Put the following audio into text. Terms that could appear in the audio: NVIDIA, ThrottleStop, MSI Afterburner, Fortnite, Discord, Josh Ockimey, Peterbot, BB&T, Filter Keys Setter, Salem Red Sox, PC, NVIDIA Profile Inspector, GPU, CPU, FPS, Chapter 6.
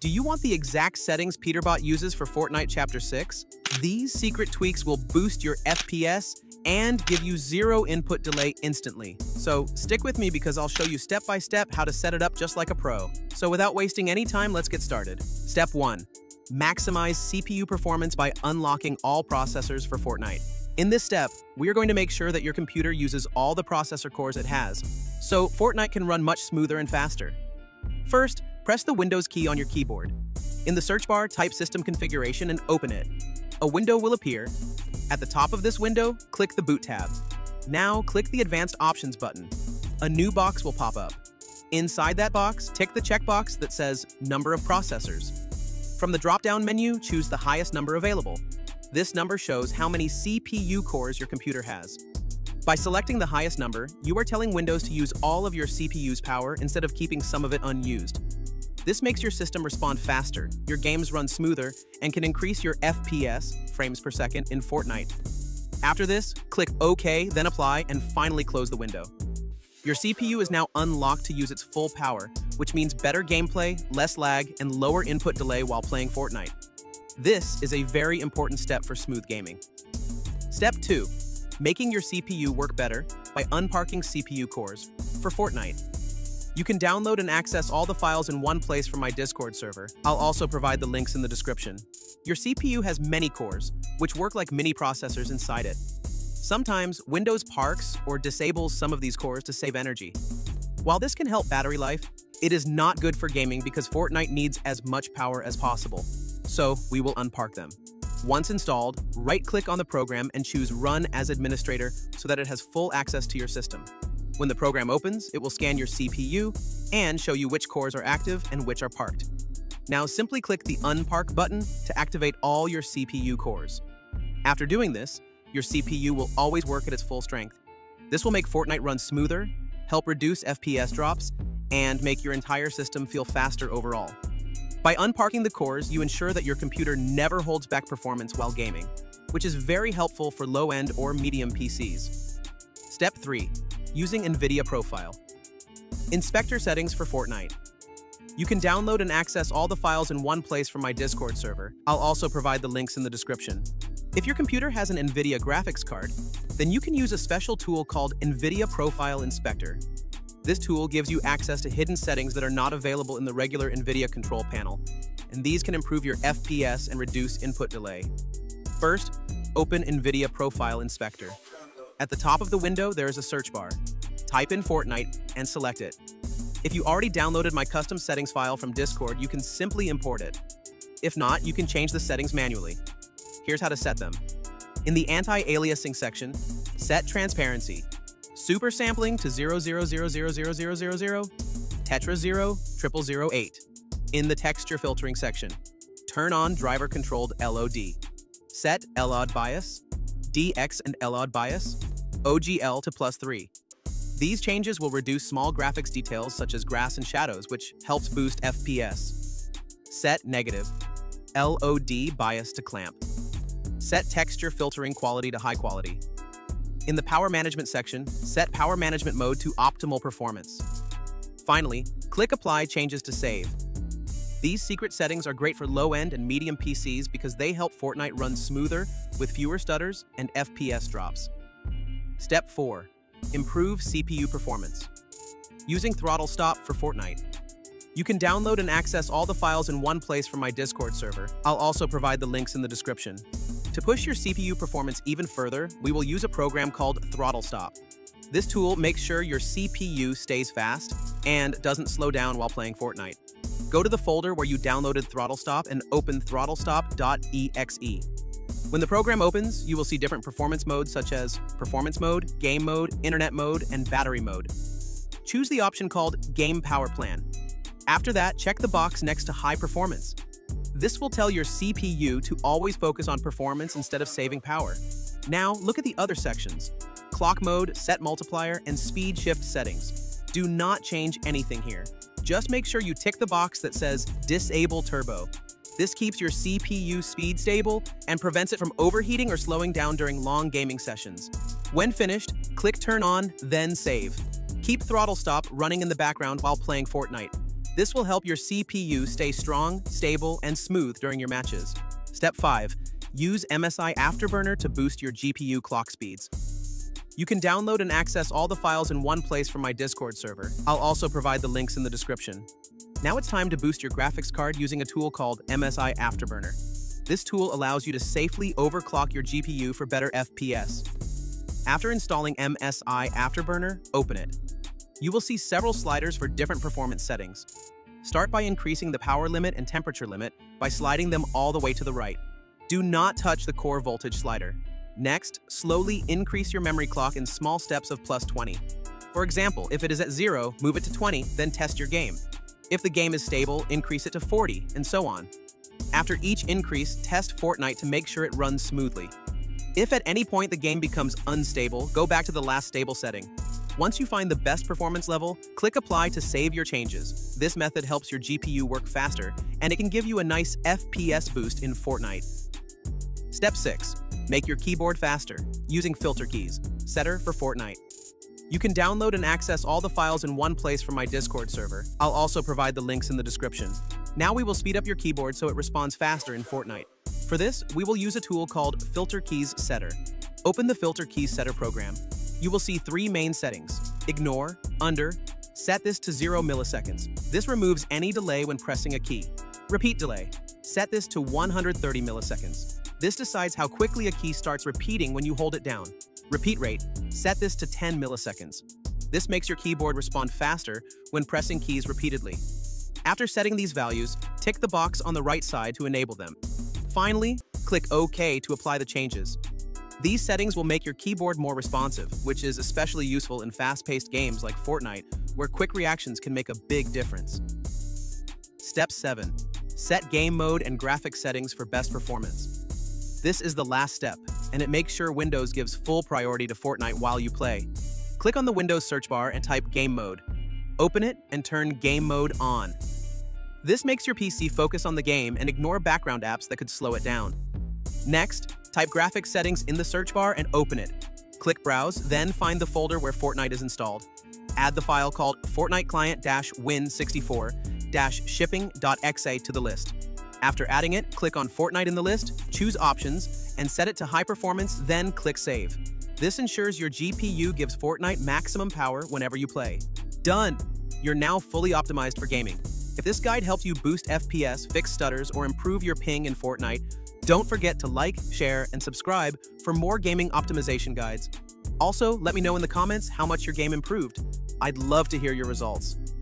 Do you want the exact settings Peterbot uses for Fortnite Chapter 6? These secret tweaks will boost your FPS and give you zero input delay instantly. So stick with me because I'll show you step by step how to set it up just like a pro. So without wasting any time, let's get started. Step 1. Maximize CPU performance by unlocking all processors for Fortnite. In this step, we are going to make sure that your computer uses all the processor cores it has, so Fortnite can run much smoother and faster. First, press the Windows key on your keyboard. In the search bar, type System Configuration and open it. A window will appear. At the top of this window, click the Boot tab. Now, click the Advanced Options button. A new box will pop up. Inside that box, tick the checkbox that says Number of Processors. From the drop-down menu, choose the highest number available. This number shows how many CPU cores your computer has. By selecting the highest number, you are telling Windows to use all of your CPU's power instead of keeping some of it unused. This makes your system respond faster, your games run smoother, and can increase your FPS, frames per second, in Fortnite. After this, click OK, then apply, and finally close the window. Your CPU is now unlocked to use its full power, which means better gameplay, less lag, and lower input delay while playing Fortnite. This is a very important step for smooth gaming. Step 2. Making your CPU work better by unparking CPU cores for Fortnite. You can download and access all the files in one place from my Discord server. I'll also provide the links in the description. Your CPU has many cores, which work like mini processors inside it. Sometimes Windows parks or disables some of these cores to save energy. While this can help battery life, it is not good for gaming because Fortnite needs as much power as possible. So we will unpark them. Once installed, right-click on the program and choose Run as Administrator so that it has full access to your system. When the program opens, it will scan your CPU and show you which cores are active and which are parked. Now simply click the Unpark button to activate all your CPU cores. After doing this, your CPU will always work at its full strength. This will make Fortnite run smoother, help reduce FPS drops, and make your entire system feel faster overall. By unparking the cores, you ensure that your computer never holds back performance while gaming, which is very helpful for low-end or medium PCs. Step 3. Using NVIDIA Profile Inspector settings for Fortnite. You can download and access all the files in one place from my Discord server. I'll also provide the links in the description. If your computer has an NVIDIA graphics card, then you can use a special tool called NVIDIA Profile Inspector. This tool gives you access to hidden settings that are not available in the regular NVIDIA control panel, and these can improve your FPS and reduce input delay. First, open NVIDIA Profile Inspector. At the top of the window, there is a search bar. Type in Fortnite and select it. If you already downloaded my custom settings file from Discord, you can simply import it. If not, you can change the settings manually. Here's how to set them. In the anti-aliasing section, set transparency. Super sampling to 000000000, Tetra 00008. In the texture filtering section, turn on driver-controlled LOD. Set LOD bias, DX and LOD bias, OGL to +3. These changes will reduce small graphics details such as grass and shadows, which helps boost FPS. Set negative, LOD bias to clamp. Set texture filtering quality to high quality. In the Power Management section, set Power Management mode to optimal performance. Finally, click Apply Changes to save. These secret settings are great for low-end and medium PCs because they help Fortnite run smoother with fewer stutters and FPS drops. Step 4. Improve CPU performance. Using ThrottleStop for Fortnite. You can download and access all the files in one place from my Discord server. I'll also provide the links in the description. To push your CPU performance even further, we will use a program called ThrottleStop. This tool makes sure your CPU stays fast and doesn't slow down while playing Fortnite. Go to the folder where you downloaded ThrottleStop and open ThrottleStop.exe. When the program opens, you will see different performance modes such as Performance Mode, Game Mode, Internet Mode, and Battery Mode. Choose the option called Game Power Plan. After that, check the box next to High Performance. This will tell your CPU to always focus on performance instead of saving power. Now, look at the other sections. Clock mode, set multiplier, and speed shift settings. Do not change anything here. Just make sure you tick the box that says Disable Turbo. This keeps your CPU speed stable and prevents it from overheating or slowing down during long gaming sessions. When finished, click Turn On, then Save. Keep ThrottleStop running in the background while playing Fortnite. This will help your CPU stay strong, stable, and smooth during your matches. Step 5. Use MSI Afterburner to boost your GPU clock speeds. You can download and access all the files in one place from my Discord server. I'll also provide the links in the description. Now it's time to boost your graphics card using a tool called MSI Afterburner. This tool allows you to safely overclock your GPU for better FPS. After installing MSI Afterburner, open it. You will see several sliders for different performance settings. Start by increasing the power limit and temperature limit by sliding them all the way to the right. Do not touch the core voltage slider. Next, slowly increase your memory clock in small steps of +20. For example, if it is at 0, move it to 20, then test your game. If the game is stable, increase it to 40, and so on. After each increase, test Fortnite to make sure it runs smoothly. If at any point the game becomes unstable, go back to the last stable setting. Once you find the best performance level, click Apply to save your changes. This method helps your GPU work faster, and it can give you a nice FPS boost in Fortnite. Step 6. Make your keyboard faster, using Filter Keys Setter for Fortnite. You can download and access all the files in one place from my Discord server. I'll also provide the links in the description. Now we will speed up your keyboard so it responds faster in Fortnite. For this, we will use a tool called Filter Keys Setter. Open the Filter Keys Setter program. You will see three main settings: ignore, under, set this to 0 milliseconds. This removes any delay when pressing a key. Repeat delay, set this to 130 milliseconds. This decides how quickly a key starts repeating when you hold it down. Repeat rate, set this to 10 milliseconds. This makes your keyboard respond faster when pressing keys repeatedly. After setting these values, tick the box on the right side to enable them. Finally, click OK to apply the changes. These settings will make your keyboard more responsive, which is especially useful in fast-paced games like Fortnite, where quick reactions can make a big difference. Step 7. Set game mode and graphics settings for best performance. This is the last step, and it makes sure Windows gives full priority to Fortnite while you play. Click on the Windows search bar and type Game Mode. Open it and turn Game Mode on. This makes your PC focus on the game and ignore background apps that could slow it down. Next, type graphics settings in the search bar and open it. Click Browse, then find the folder where Fortnite is installed. Add the file called Fortnite Client-Win64-Shipping.exe to the list. After adding it, click on Fortnite in the list, choose Options, and set it to High Performance, then click Save. This ensures your GPU gives Fortnite maximum power whenever you play. Done! You're now fully optimized for gaming. If this guide helped you boost FPS, fix stutters, or improve your ping in Fortnite, don't forget to like, share, and subscribe for more gaming optimization guides. Also, let me know in the comments how much your game improved. I'd love to hear your results.